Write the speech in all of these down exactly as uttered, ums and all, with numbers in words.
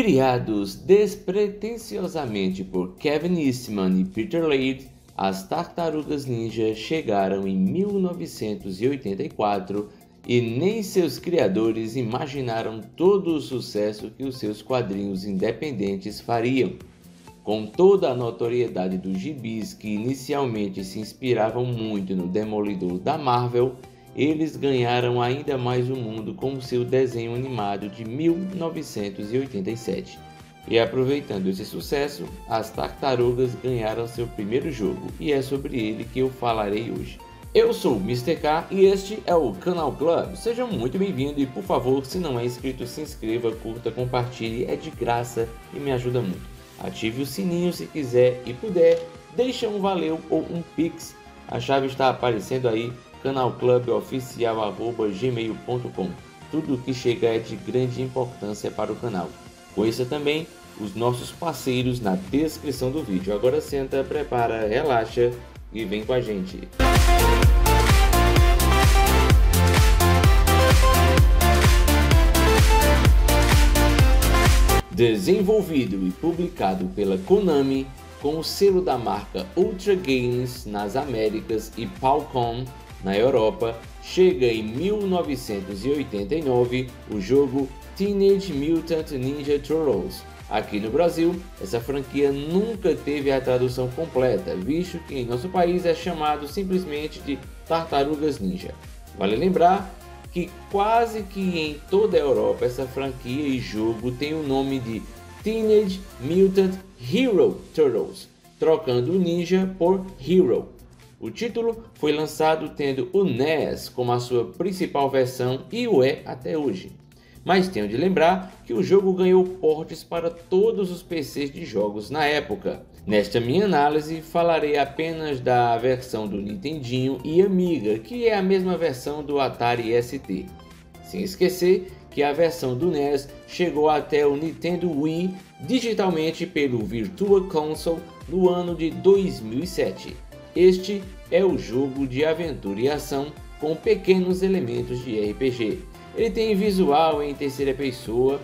Criados despretensiosamente por Kevin Eastman e Peter Laird, as Tartarugas Ninja chegaram em mil novecentos e oitenta e quatro e nem seus criadores imaginaram todo o sucesso que os seus quadrinhos independentes fariam. Com toda a notoriedade dos gibis, que inicialmente se inspiravam muito no Demolidor da Marvel, eles ganharam ainda mais o mundo com seu desenho animado de mil novecentos e oitenta e sete. E aproveitando esse sucesso, as Tartarugas ganharam seu primeiro jogo, e é sobre ele que eu falarei hoje. Eu sou o mister K e este é o Kanal Klub. Seja muito bem-vindo e, por favor, se não é inscrito, se inscreva, curta, compartilhe, é de graça e me ajuda muito. Ative o sininho se quiser e puder, deixa um valeu ou um pix, a chave está aparecendo aí, canal club oficial arroba gmail ponto com. Tudo o que chega é de grande importância para o canal. Conheça também os nossos parceiros na descrição do vídeo. Agora senta, prepara, relaxa e vem com a gente. Desenvolvido e publicado pela Konami, com o selo da marca Ultra Games nas Américas e Palcom na Europa, chega em mil novecentos e oitenta e nove o jogo Teenage Mutant Ninja Turtles. Aqui no Brasil, essa franquia nunca teve a tradução completa, visto que em nosso país é chamado simplesmente de Tartarugas Ninja. Vale lembrar que quase que em toda a Europa essa franquia e jogo tem o nome de Teenage Mutant Hero Turtles, trocando o Ninja por Hero. O título foi lançado tendo o N E S como a sua principal versão e o é até hoje. Mas tenho de lembrar que o jogo ganhou portes para todos os P Cs de jogos na época. Nesta minha análise falarei apenas da versão do Nintendinho e Amiga, que é a mesma versão do Atari S T. Sem esquecer que a versão do N E S chegou até o Nintendo Wii digitalmente pelo Virtual Console no ano de dois mil e sete. Este é o jogo de aventura e ação com pequenos elementos de R P G. Ele tem visual em terceira pessoa,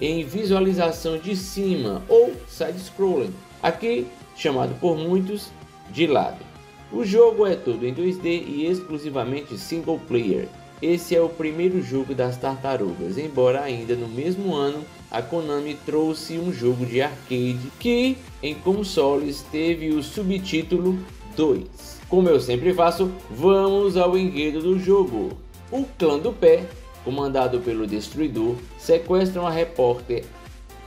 em visualização de cima ou side-scrolling, aqui chamado por muitos de lado. O jogo é todo em dois D e exclusivamente single player. Esse é o primeiro jogo das Tartarugas, embora ainda no mesmo ano a Konami trouxe um jogo de arcade que em consoles teve o subtítulo dois. Como eu sempre faço, vamos ao enredo do jogo. O Clã do Pé, comandado pelo Destruidor, sequestra uma repórter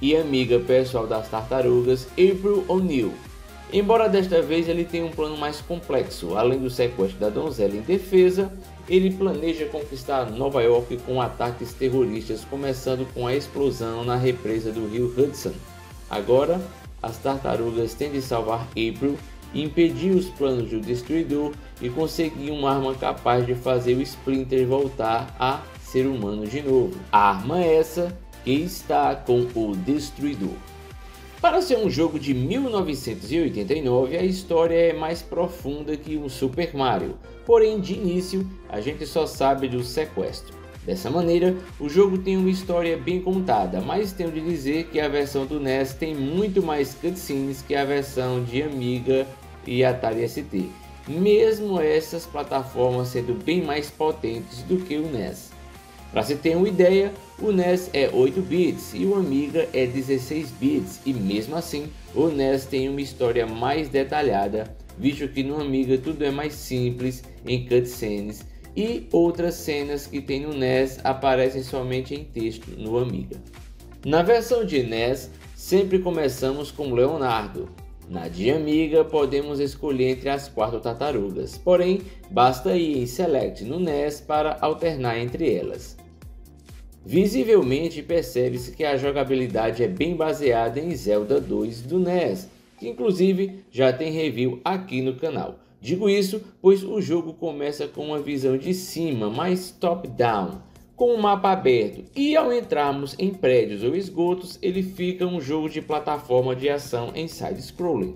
e amiga pessoal das Tartarugas, April O'Neil. Embora desta vez ele tenha um plano mais complexo, além do sequestro da donzela indefesa, ele planeja conquistar Nova York com ataques terroristas, começando com a explosão na represa do rio Hudson. Agora, as Tartarugas têm de salvar April, impediu os planos do Destruidor e conseguiu uma arma capaz de fazer o Splinter voltar a ser humano de novo. A arma é essa que está com o Destruidor. Para ser um jogo de mil novecentos e oitenta e nove, a história é mais profunda que um Super Mario, porém de início a gente só sabe do sequestro. Dessa maneira, o jogo tem uma história bem contada, mas tenho de dizer que a versão do N E S tem muito mais cutscenes que a versão de Amiga e Atari S T, mesmo essas plataformas sendo bem mais potentes do que o N E S. Para se ter uma ideia, o N E S é oito bits e o Amiga é dezesseis bits, e mesmo assim o N E S tem uma história mais detalhada, visto que no Amiga tudo é mais simples em cutscenes, e outras cenas que tem no N E S aparecem somente em texto no Amiga. Na versão de N E S, sempre começamos com Leonardo. Na de Amiga, podemos escolher entre as quatro tartarugas, porém, basta ir em Select no N E S para alternar entre elas. Visivelmente, percebe-se que a jogabilidade é bem baseada em Zelda dois do N E S, que inclusive já tem review aqui no canal. Digo isso, pois o jogo começa com uma visão de cima, mais top-down, com o mapa aberto, e ao entrarmos em prédios ou esgotos, ele fica um jogo de plataforma de ação em side-scrolling.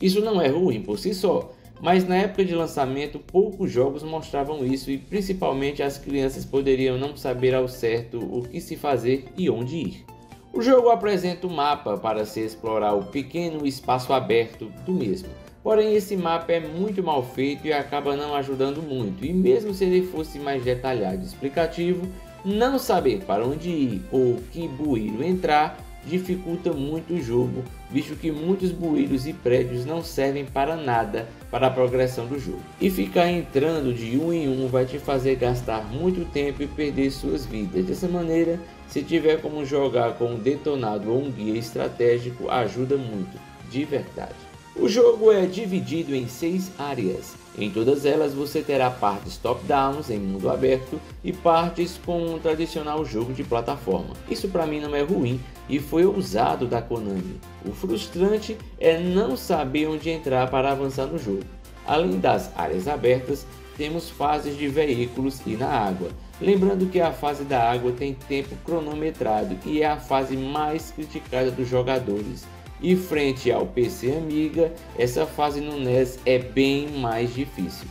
Isso não é ruim por si só, mas na época de lançamento poucos jogos mostravam isso e principalmente as crianças poderiam não saber ao certo o que se fazer e onde ir. O jogo apresenta um mapa para se explorar o pequeno espaço aberto do mesmo. Porém, esse mapa é muito mal feito e acaba não ajudando muito, e mesmo se ele fosse mais detalhado e explicativo, não saber para onde ir ou que bueiro entrar dificulta muito o jogo, visto que muitos bueiros e prédios não servem para nada para a progressão do jogo. E ficar entrando de um em um vai te fazer gastar muito tempo e perder suas vidas. Dessa maneira, se tiver como jogar com um detonado ou um guia estratégico, ajuda muito, de verdade. O jogo é dividido em seis áreas. Em todas elas você terá partes top-downs em mundo aberto e partes com um tradicional jogo de plataforma. Isso para mim não é ruim e foi ousado da Konami. O frustrante é não saber onde entrar para avançar no jogo. Além das áreas abertas, temos fases de veículos e na água. Lembrando que a fase da água tem tempo cronometrado e é a fase mais criticada dos jogadores. E frente ao P C Amiga, essa fase no N E S é bem mais difícil.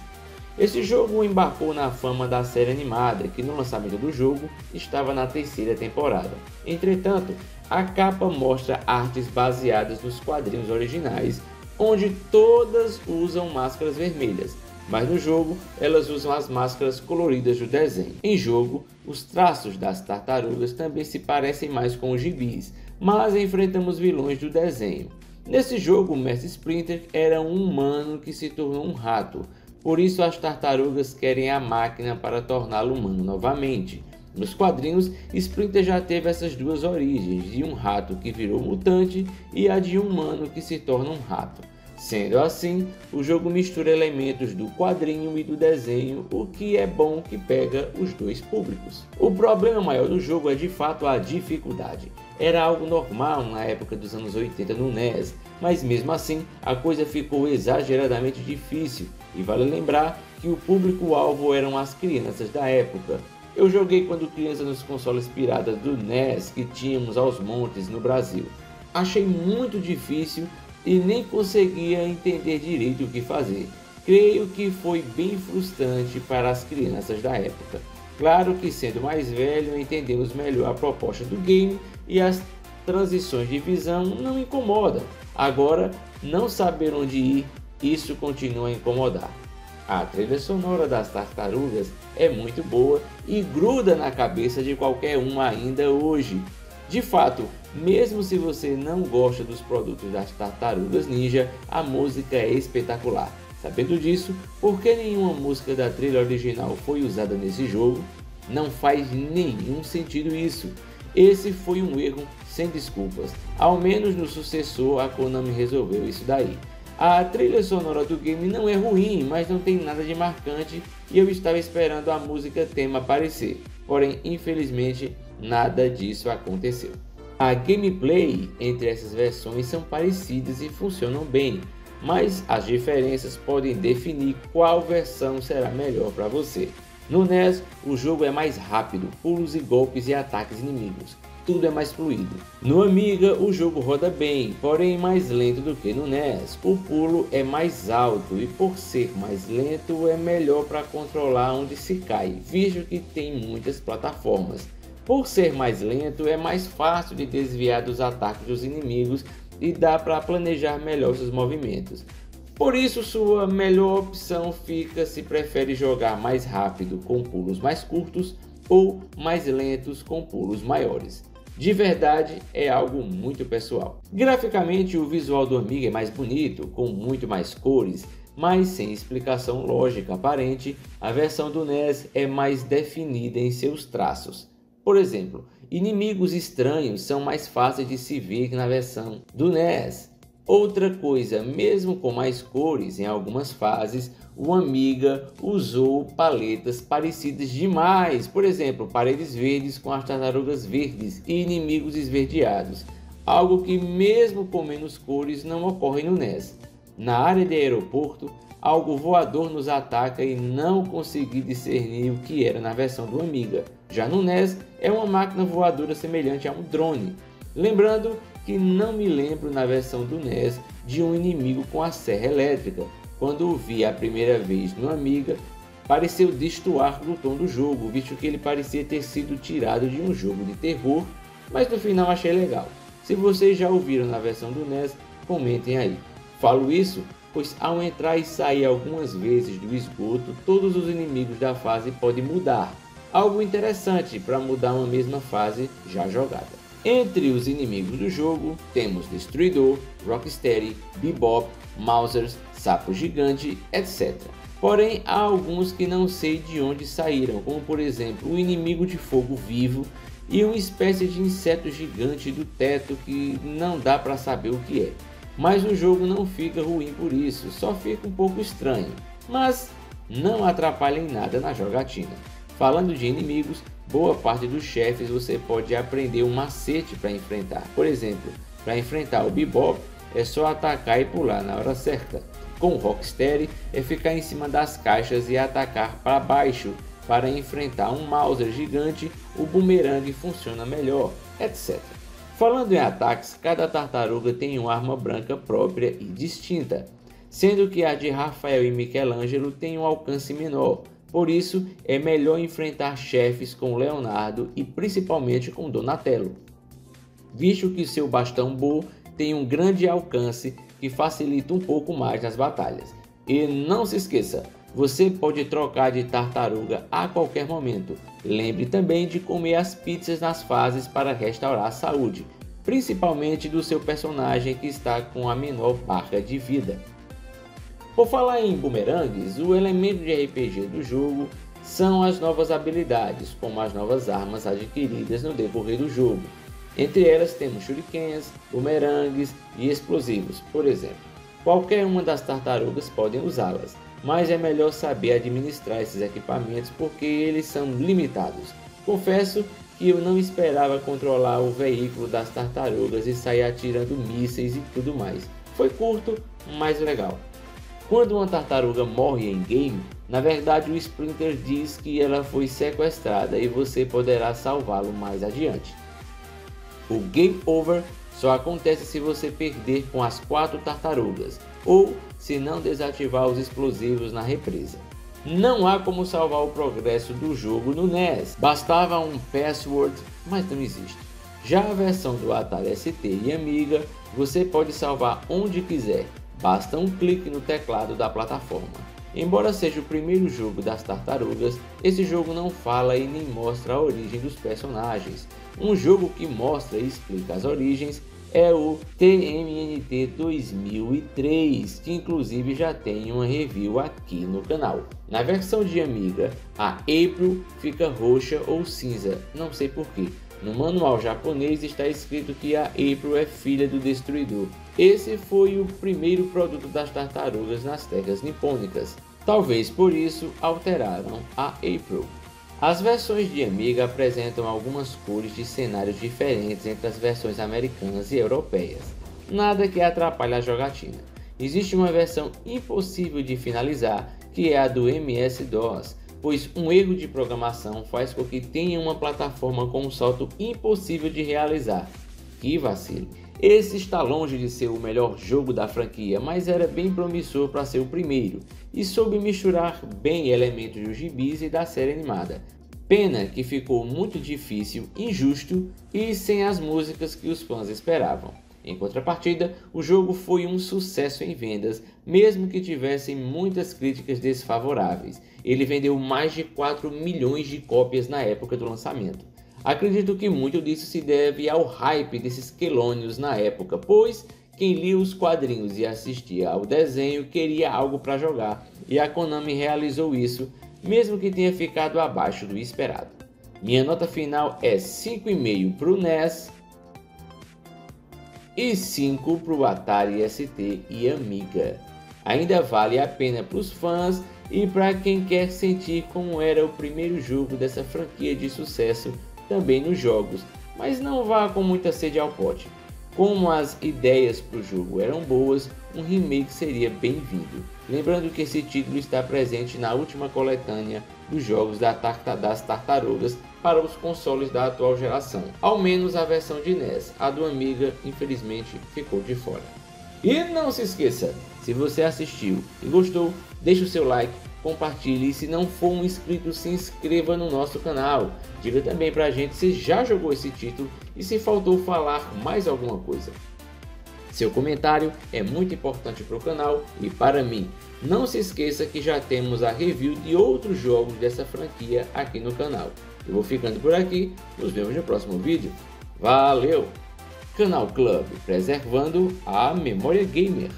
Esse jogo embarcou na fama da série animada, que no lançamento do jogo estava na terceira temporada. Entretanto, a capa mostra artes baseadas nos quadrinhos originais, onde todas usam máscaras vermelhas, mas no jogo elas usam as máscaras coloridas do desenho. Em jogo, os traços das tartarugas também se parecem mais com os gibis, mas enfrentamos vilões do desenho. Nesse jogo, o mestre Splinter era um humano que se tornou um rato, por isso as tartarugas querem a máquina para torná-lo humano novamente. Nos quadrinhos, Splinter já teve essas duas origens, de um rato que virou mutante e a de um humano que se torna um rato. Sendo assim, o jogo mistura elementos do quadrinho e do desenho, o que é bom que pega os dois públicos. O problema maior do jogo é de fato a dificuldade. Era algo normal na época dos anos oitenta no N E S, mas mesmo assim a coisa ficou exageradamente difícil, e vale lembrar que o público-alvo eram as crianças da época. Eu joguei quando criança nos consoles piratas do N E S que tínhamos aos montes no Brasil. Achei muito difícil e nem conseguia entender direito o que fazer. Creio que foi bem frustrante para as crianças da época. Claro que sendo mais velho entendemos melhor a proposta do game e as transições de visão não incomodam. Agora, não saber onde ir, isso continua a incomodar. A trilha sonora das tartarugas é muito boa e gruda na cabeça de qualquer um ainda hoje. De fato, mesmo se você não gosta dos produtos das Tartarugas Ninja, a música é espetacular. Sabendo disso, por que nenhuma música da trilha original foi usada nesse jogo? Não faz nenhum sentido isso. Esse foi um erro sem desculpas. Ao menos no sucessor, a Konami resolveu isso daí. A trilha sonora do game não é ruim, mas não tem nada de marcante e eu estava esperando a música tema aparecer. Porém, infelizmente, nada disso aconteceu. A gameplay entre essas versões são parecidas e funcionam bem, mas as diferenças podem definir qual versão será melhor para você. No N E S, o jogo é mais rápido, pulos e golpes e ataques inimigos, tudo é mais fluido. No Amiga, o jogo roda bem, porém mais lento do que no N E S, o pulo é mais alto e por ser mais lento é melhor para controlar onde se cai, visto que tem muitas plataformas. Por ser mais lento, é mais fácil de desviar dos ataques dos inimigos e dá para planejar melhor seus movimentos. Por isso, sua melhor opção fica se prefere jogar mais rápido com pulos mais curtos ou mais lentos com pulos maiores. De verdade, é algo muito pessoal. Graficamente, o visual do Amiga é mais bonito, com muito mais cores, mas sem explicação lógica aparente, a versão do N E S é mais definida em seus traços. Por exemplo, inimigos estranhos são mais fáceis de se ver que na versão do N E S. Outra coisa, mesmo com mais cores em algumas fases, o Amiga usou paletas parecidas demais. Por exemplo, paredes verdes com as tartarugas verdes e inimigos esverdeados. Algo que mesmo com menos cores não ocorre no N E S. Na área de aeroporto, algo voador nos ataca e não consegui discernir o que era na versão do Amiga. Já no N E S, é uma máquina voadora semelhante a um drone. Lembrando que não me lembro na versão do N E S de um inimigo com a serra elétrica. Quando o vi a primeira vez no Amiga, pareceu destoar do tom do jogo, visto que ele parecia ter sido tirado de um jogo de terror mas no final achei legal. Se vocês já ouviram na versão do N E S, comentem aí. Falo isso, pois ao entrar e sair algumas vezes do esgoto, todos os inimigos da fase podem mudar. Algo interessante para mudar uma mesma fase já jogada. Entre os inimigos do jogo, temos Destruidor, Rocksteady, Bebop, Mousers, Sapo Gigante, etcétera. Porém, há alguns que não sei de onde saíram, como por exemplo, o inimigo de fogo vivo e uma espécie de inseto gigante do teto que não dá para saber o que é. Mas o jogo não fica ruim por isso, só fica um pouco estranho, mas não atrapalha em nada na jogatina. Falando de inimigos, boa parte dos chefes você pode aprender um macete para enfrentar. Por exemplo, para enfrentar o Bebop é só atacar e pular na hora certa. Com o Rocksteady é ficar em cima das caixas e atacar para baixo. Para enfrentar um Mouser gigante, o bumerangue funciona melhor, etcétera. Falando em ataques, cada tartaruga tem uma arma branca própria e distinta, sendo que a de Rafael e Michelangelo tem um alcance menor. Por isso, é melhor enfrentar chefes com Leonardo e principalmente com Donatello, visto que seu bastão Bo tem um grande alcance que facilita um pouco mais nas batalhas. E não se esqueça, você pode trocar de tartaruga a qualquer momento. Lembre também de comer as pizzas nas fases para restaurar a saúde, principalmente do seu personagem que está com a menor barra de vida. Por falar em bumerangues, o elemento de R P G do jogo são as novas habilidades, como as novas armas adquiridas no decorrer do jogo. Entre elas temos shurikens, bumerangues e explosivos, por exemplo. Qualquer uma das tartarugas podem usá-las, mas é melhor saber administrar esses equipamentos porque eles são limitados. Confesso que eu não esperava controlar o veículo das tartarugas e sair atirando mísseis e tudo mais. Foi curto, mas legal. Quando uma tartaruga morre em game, na verdade o Splinter diz que ela foi sequestrada e você poderá salvá-lo mais adiante. O Game Over só acontece se você perder com as quatro tartarugas, ou se não desativar os explosivos na represa. Não há como salvar o progresso do jogo no N E S, bastava um password, mas não existe. Já a versão do Atari S T e Amiga, você pode salvar onde quiser. Basta um clique no teclado da plataforma. Embora seja o primeiro jogo das tartarugas, esse jogo não fala e nem mostra a origem dos personagens. Um jogo que mostra e explica as origens é o T M N T dois mil e três, que inclusive já tem uma review aqui no canal. Na versão de Amiga, a April fica roxa ou cinza, não sei porquê. No manual japonês está escrito que a April é filha do Destruidor. Esse foi o primeiro produto das tartarugas nas terras nipônicas. Talvez por isso alteraram a April. As versões de Amiga apresentam algumas cores de cenários diferentes entre as versões americanas e europeias. Nada que atrapalhe a jogatina. Existe uma versão impossível de finalizar, que é a do M S DOS. Pois um erro de programação faz com que tenha uma plataforma com um salto impossível de realizar. Que vacilo! Esse está longe de ser o melhor jogo da franquia, mas era bem promissor para ser o primeiro, e soube misturar bem elementos dos gibis e da série animada. Pena que ficou muito difícil, injusto e sem as músicas que os fãs esperavam. Em contrapartida, o jogo foi um sucesso em vendas, mesmo que tivessem muitas críticas desfavoráveis. Ele vendeu mais de quatro milhões de cópias na época do lançamento. Acredito que muito disso se deve ao hype desses quelônios na época, pois quem lia os quadrinhos e assistia ao desenho queria algo para jogar, e a Konami realizou isso, mesmo que tenha ficado abaixo do esperado. Minha nota final é cinco vírgula cinco para o N E S, e cinco para o Atari S T e Amiga. Ainda vale a pena para os fãs e para quem quer sentir como era o primeiro jogo dessa franquia de sucesso também nos jogos, mas não vá com muita sede ao pote. Como as ideias para o jogo eram boas, um remake seria bem-vindo. Lembrando que esse título está presente na última coletânea dos jogos da Tarta das Tartarugas para os consoles da atual geração, ao menos a versão de N E S, a do Amiga infelizmente ficou de fora. E não se esqueça, se você assistiu e gostou, deixe o seu like, compartilhe e se não for um inscrito, se inscreva no nosso canal. Diga também pra gente se já jogou esse título e se faltou falar mais alguma coisa. Seu comentário é muito importante para o canal e para mim. Não se esqueça que já temos a review de outros jogos dessa franquia aqui no canal. Eu vou ficando por aqui, nos vemos no próximo vídeo. Valeu! Kanal Klub, preservando a memória gamer.